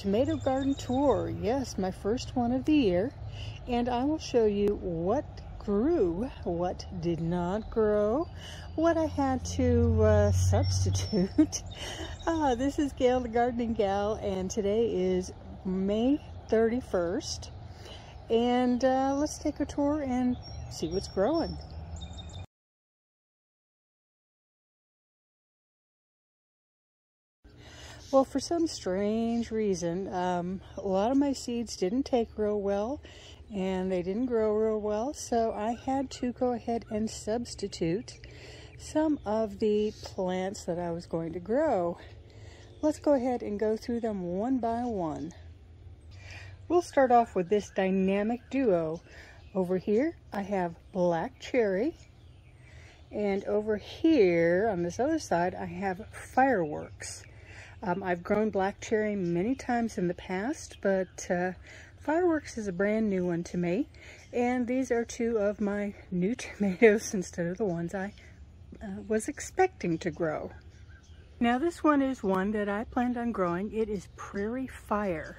tomato garden tour. Yes, my first one of the year. And I will show you what grew, what did not grow, what I had to substitute. This is Gail the Gardening Gal, and today is May 31st. And let's take a tour and see what's growing. Well, for some strange reason, a lot of my seeds didn't take real well, and they didn't grow real well, so I had to go ahead and substitute some of the plants that I was going to grow. Let's go ahead and go through them one by one. We'll start off with this dynamic duo. Over here, I have Black Cherry, and over here, on this other side, I have Fireworks. I've grown Black Cherry many times in the past, but Fireworks is a brand new one to me. And these are two of my new tomatoes instead of the ones I was expecting to grow. Now this one is one that I planned on growing. It is Prairie Fire.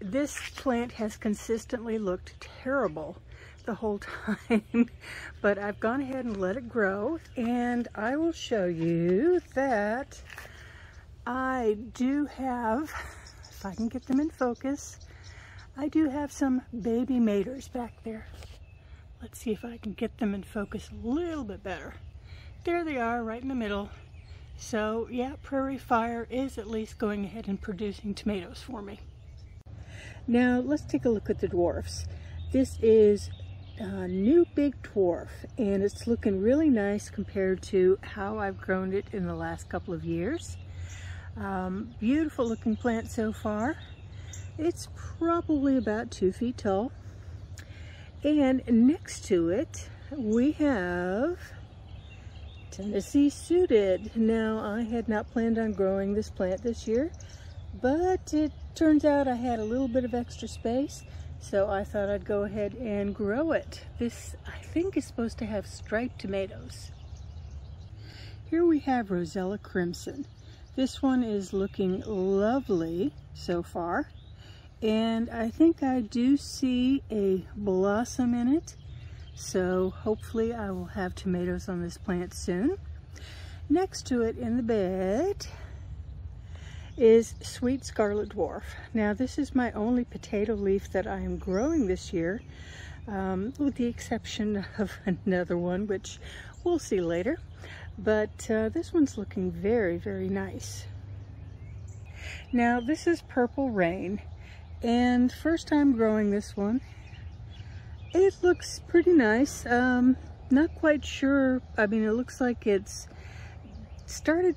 This plant has consistently looked terrible the whole time, but I've gone ahead and let it grow, and I will show you that I do have, if I can get them in focus, I do have some baby maters back there. Let's see if I can get them in focus a little bit better. There they are, right in the middle. So yeah, Prairie Fire is at least going ahead and producing tomatoes for me. Now let's take a look at the dwarfs. This is a new Big Dwarf, and it's looking really nice compared to how I've grown it in the last couple of years. Beautiful looking plant so far. It's probably about 2 feet tall. And next to it, we have Tennessee Suited. Now, I had not planned on growing this plant this year, but it turns out I had a little bit of extra space, so I thought I'd go ahead and grow it. This, I think, is supposed to have striped tomatoes. Here we have Rosella Crimson. This one is looking lovely so far, and I think I do see a blossom in it, so hopefully I will have tomatoes on this plant soon. Next to it in the bed is Sweet Scarlet Dwarf. Now this is my only potato leaf that I am growing this year, with the exception of another one, which we'll see later. But this one's looking very, very nice. Now this is Purple Rain, and first time growing this one. It looks pretty nice. Not quite sure. I mean, it looks like it's started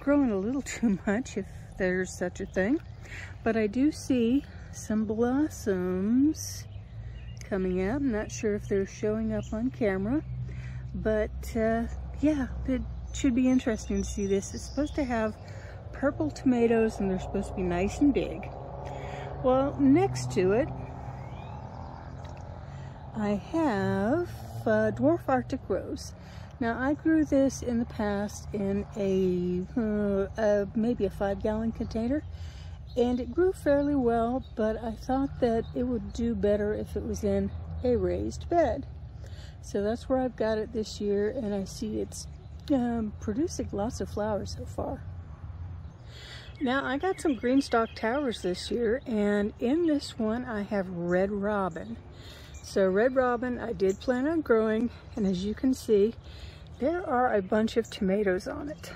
growing a little too much, if there's such a thing. But I do see some blossoms coming up. I'm not sure if they're showing up on camera, but yeah, it should be interesting to see this. It's supposed to have purple tomatoes, and they're supposed to be nice and big. Well, next to it, I have Dwarf Arctic Rose. Now, I grew this in the past in maybe a 5-gallon container, and it grew fairly well, but I thought that it would do better if it was in a raised bed. So that's where I've got it this year, and I see it's producing lots of flowers so far. Now, I got some green stalk towers this year, and in this one I have Red Robin. So Red Robin I did plan on growing, and as you can see, there are a bunch of tomatoes on it.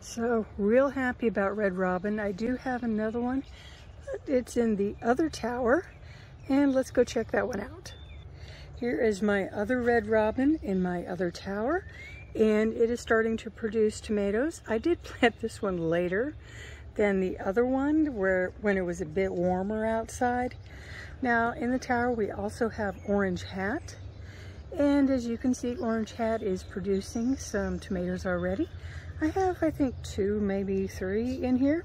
So real happy about Red Robin. I do have another one, but it's in the other tower, and let's go check that one out. Here is my other Red Robin in my other tower, and it is starting to produce tomatoes. I did plant this one later than the other one when it was a bit warmer outside. Now in the tower we also have Orange Hat, and as you can see, Orange Hat is producing some tomatoes already. I have, I think, 2, maybe 3 in here.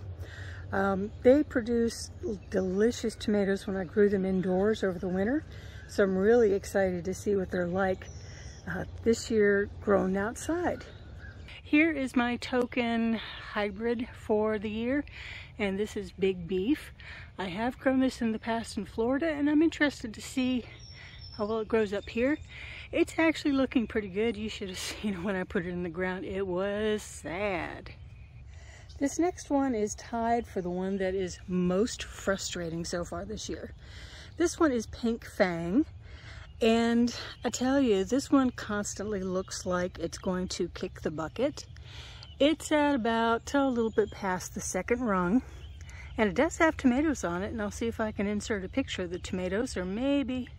They produce delicious tomatoes when I grew them indoors over the winter. So I'm really excited to see what they're like this year grown outside. Here is my token hybrid for the year, and this is Big Beef. I have grown this in the past in Florida, and I'm interested to see how well it grows up here. It's actually looking pretty good. You should have seen when I put it in the ground. It was sad. This next one is tied for the one that is most frustrating so far this year. This one is Pink Fang, and I tell you, this one constantly looks like it's going to kick the bucket. It's at about a little bit past the second rung, and it does have tomatoes on it, and I'll see if I can insert a picture of the tomatoes, or maybe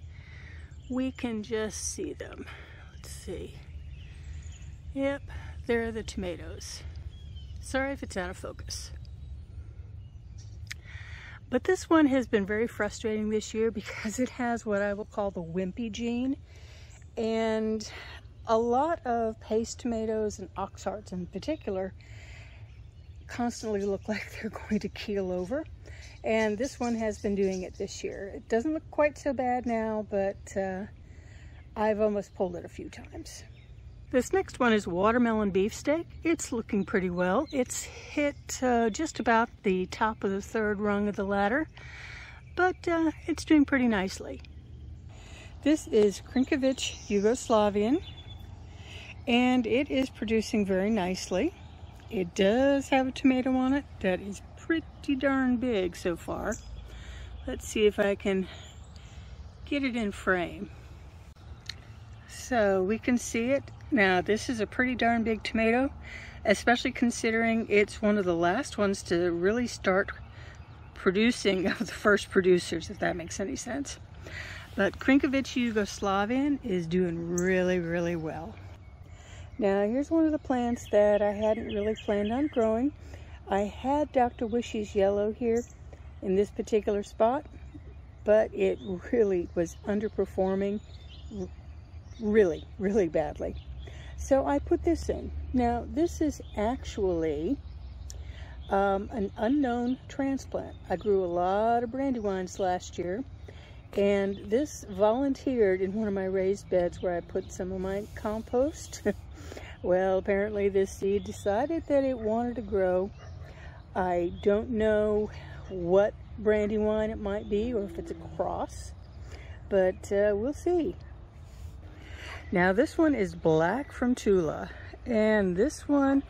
we can just see them. Let's see. Yep, there are the tomatoes. Sorry if it's out of focus. But this one has been very frustrating this year because it has what I will call the wimpy gene. And a lot of paste tomatoes and oxhearts in particular constantly look like they're going to keel over. And this one has been doing it this year. It doesn't look quite so bad now, but I've almost pulled it a few times. This next one is Watermelon Beefsteak. It's looking pretty well. It's hit just about the top of the third rung of the ladder, but it's doing pretty nicely. This is Krinkovic Yugoslavian, and it is producing very nicely. It does have a tomato on it that is pretty darn big so far. Let's see if I can get it in frame. So we can see it. Now, this is a pretty darn big tomato, especially considering it's one of the last ones to really start producing of the first producers, if that makes any sense. But Krinkovic Yugoslavian is doing really, really well. Now, here's one of the plants that I hadn't really planned on growing. I had Dr. Wishy's Yellow here in this particular spot, but it really was underperforming really, really badly. So I put this in. Now, this is actually an unknown transplant. I grew a lot of Brandywines last year, and this volunteered in one of my raised beds where I put some of my compost. Well, apparently this seed decided that it wanted to grow. I don't know what Brandywine it might be, or if it's a cross, but we'll see. Now, this one is Black from Tula, and this one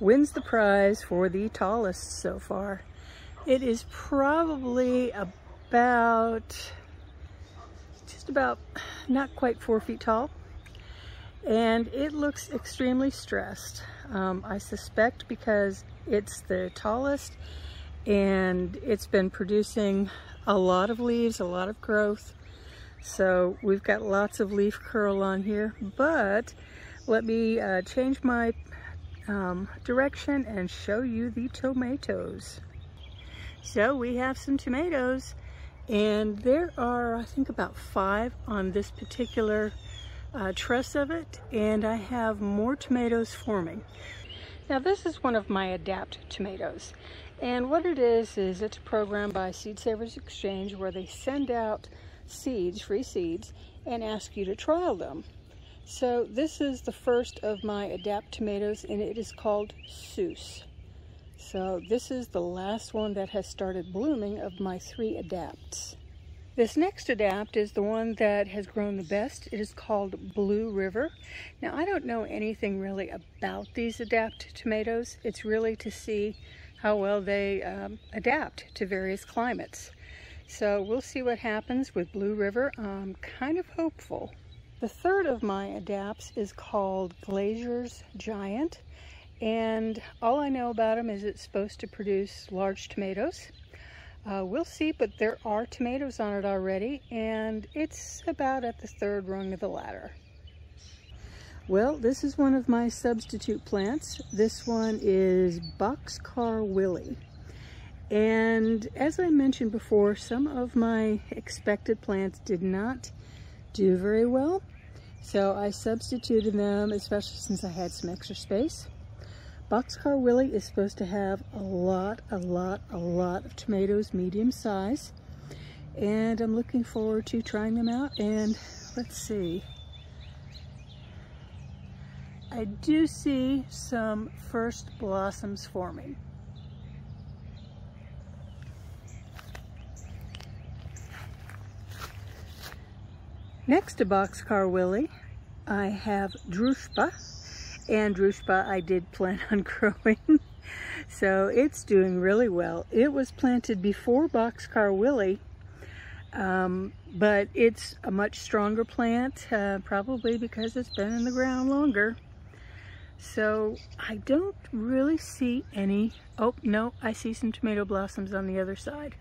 wins the prize for the tallest so far. It is probably about, just about, not quite 4 feet tall, and it looks extremely stressed. I suspect because it's the tallest, and it's been producing a lot of leaves, a lot of growth. So we've got lots of leaf curl on here, but let me change my direction and show you the tomatoes. So we have some tomatoes, and there are, I think, about 5 on this particular truss of it, and I have more tomatoes forming. Now, this is one of my Adapt tomatoes, and what it is it's a program by Seed Savers Exchange where they send out seeds, free seeds, and ask you to trial them. So this is the first of my Adapt tomatoes, and it is called Seuss. So this is the last one that has started blooming of my 3 Adapts. This next Adapt is the one that has grown the best. It is called Blue River. Now, I don't know anything really about these Adapt tomatoes. It's really to see how well they adapt to various climates. So we'll see what happens with Blue River. I'm kind of hopeful. The third of my Adapts is called Glazier's Giant, and all I know about them is it's supposed to produce large tomatoes. We'll see, but there are tomatoes on it already, and it's about at the third rung of the ladder. Well, this is one of my substitute plants. This one is Boxcar Willie. And as I mentioned before, some of my expected plants did not do very well, so I substituted them, especially since I had some extra space. Boxcar Willie is supposed to have a lot of tomatoes, medium size, and I'm looking forward to trying them out. And let's see, I do see some first blossoms forming. Next to Boxcar Willie, I have Druzhba, and Druzhba I did plan on growing, so it's doing really well. It was planted before Boxcar Willie, but it's a much stronger plant, probably because it's been in the ground longer. So I don't really see any, oh no, I see some tomato blossoms on the other side.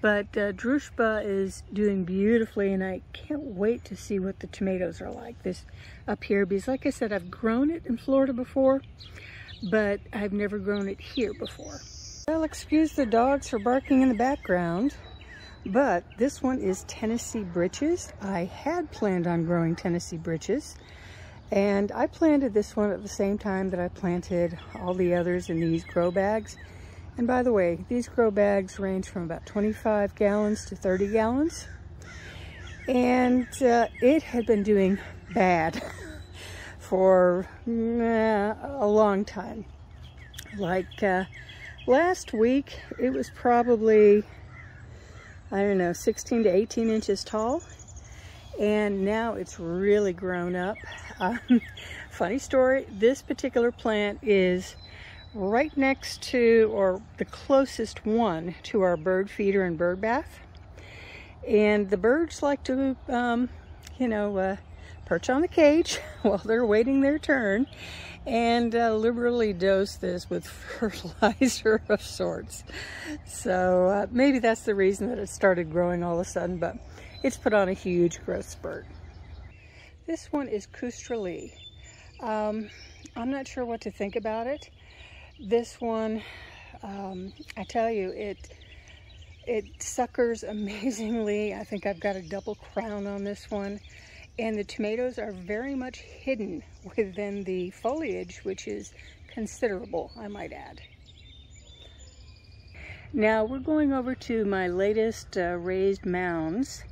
But Druzhba is doing beautifully, and I can't wait to see what the tomatoes are like this up here, because like I said, I've grown it in Florida before, but I've never grown it here before. Well, excuse the dogs for barking in the background, but this one is Tennessee Britches. I had planned on growing Tennessee Britches, and I planted this one at the same time that I planted all the others in these grow bags. And by the way, these grow bags range from about 25 gallons to 30 gallons. And it had been doing bad for a long time. Like last week, it was probably, I don't know, 16 to 18 inches tall. And now it's really grown up. Funny story, this particular plant is right next to, or the closest one to, our bird feeder and bird bath, and the birds like to perch on the cage while they're waiting their turn, and liberally dose this with fertilizer of sorts. So maybe that's the reason that it started growing all of a sudden, but it's put on a huge growth spurt. This one is Coostralee. I'm not sure what to think about it. This one, I tell you, it suckers amazingly. I think I've got a double crown on this one. And the tomatoes are very much hidden within the foliage, which is considerable, I might add. Now we're going over to my latest raised mounds.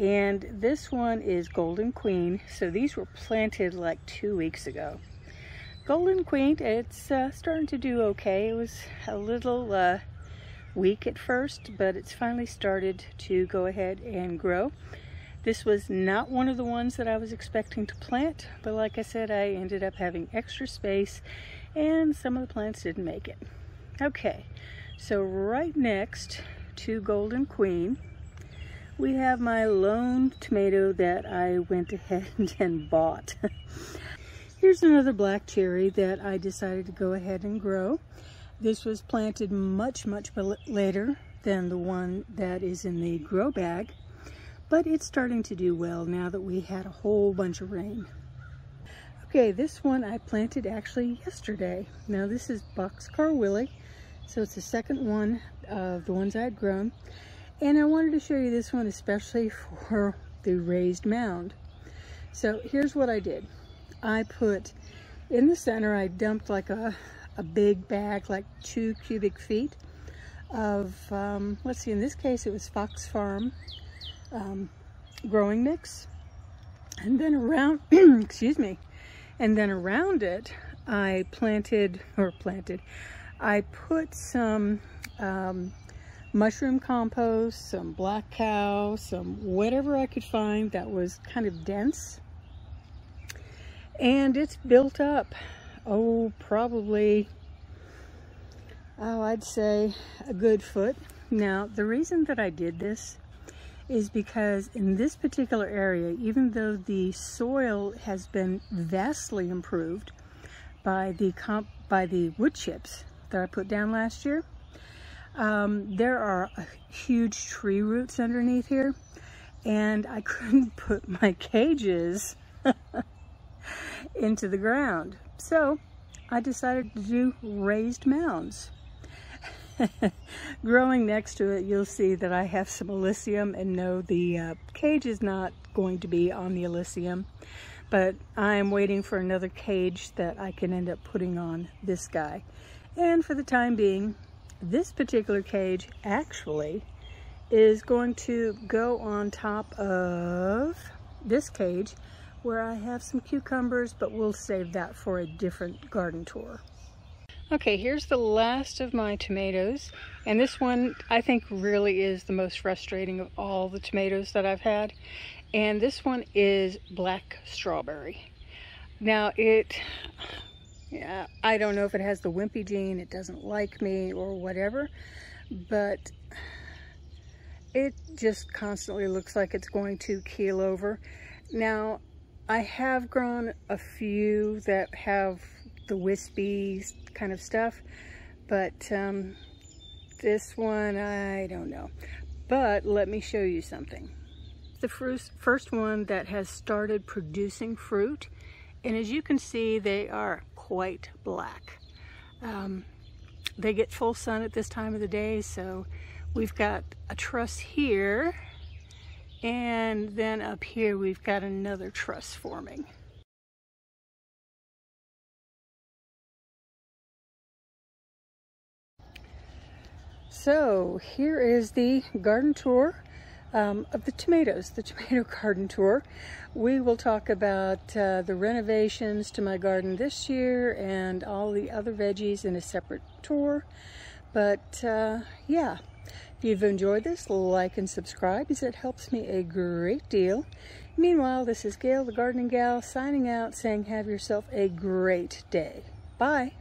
And this one is Golden Queen. So these were planted like 2 weeks ago. Golden Queen, it's starting to do okay. It was a little weak at first, but it's finally started to go ahead and grow. This was not one of the ones that I was expecting to plant, but like I said, I ended up having extra space and some of the plants didn't make it. Okay, so right next to Golden Queen, we have my lone tomato that I went ahead and bought. Here's another black cherry that I decided to go ahead and grow. This was planted much, much later than the one that is in the grow bag, but it's starting to do well now that we had a whole bunch of rain. Okay, this one I planted actually yesterday. Now this is Boxcar Willie, so it's the second one of the ones I had grown. And I wanted to show you this one especially for the raised mound. So here's what I did. I put in the center, I dumped like a big bag, like 2 cubic feet of, let's see, in this case it was Fox Farm growing mix. And then around, excuse me, and then around it I put some mushroom compost, some black cow, some whatever I could find that was kind of dense. And it's built up, oh, probably, oh, I'd say a good foot. Now, the reason that I did this is because in this particular area, even though the soil has been vastly improved by the wood chips that I put down last year, there are huge tree roots underneath here, and I couldn't put my cages into the ground, so I decided to do raised mounds. Growing next to it, you'll see that I have some Elysium, and no, the cage is not going to be on the Elysium, but I'm waiting for another cage that I can end up putting on this guy. And for the time being, this particular cage actually is going to go on top of this cage, where I have some cucumbers, but we'll save that for a different garden tour. Okay, here's the last of my tomatoes, and this one I think really is the most frustrating of all the tomatoes that I've had, and this one is Black Strawberry. Now yeah, I don't know if it has the wimpy gene, it doesn't like me or whatever, but it just constantly looks like it's going to keel over. Now, I have grown a few that have the wispy kind of stuff, but this one, I don't know. But let me show you something. The first one that has started producing fruit, and as you can see, they are quite black. They get full sun at this time of the day, so we've got a truss here, and then up here we've got another truss forming. So here is the garden tour of the tomatoes, the tomato garden tour. We will talk about the renovations to my garden this year and all the other veggies in a separate tour. But yeah, if you've enjoyed this, like and subscribe, as it helps me a great deal. Meanwhile, this is Gail the Gardening Gal signing out, saying have yourself a great day. Bye.